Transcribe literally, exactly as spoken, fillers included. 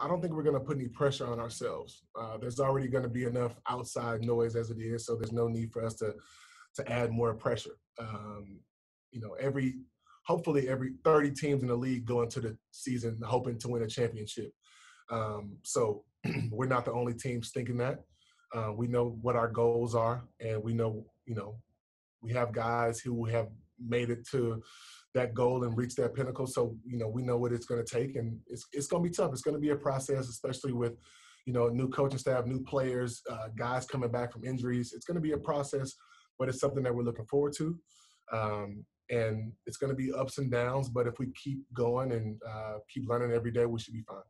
I don't think we're going to put any pressure on ourselves. Uh, there's already going to be enough outside noise as it is, so there's no need for us to to add more pressure. Um, you know, every hopefully every thirty teams in the league go into the season hoping to win a championship. Um, so we're not the only teams thinking that. Uh, we know what our goals are, and we know, you know, we have guys who have made it to that goal and reached that pinnacle. So, you know, we know what it's going to take, and it's it's going to be tough. It's going to be a process, especially with, you know, new coaching staff, new players, uh, guys coming back from injuries. It's going to be a process, but it's something that we're looking forward to. Um, and it's going to be ups and downs, but if we keep going and uh, keep learning every day, we should be fine.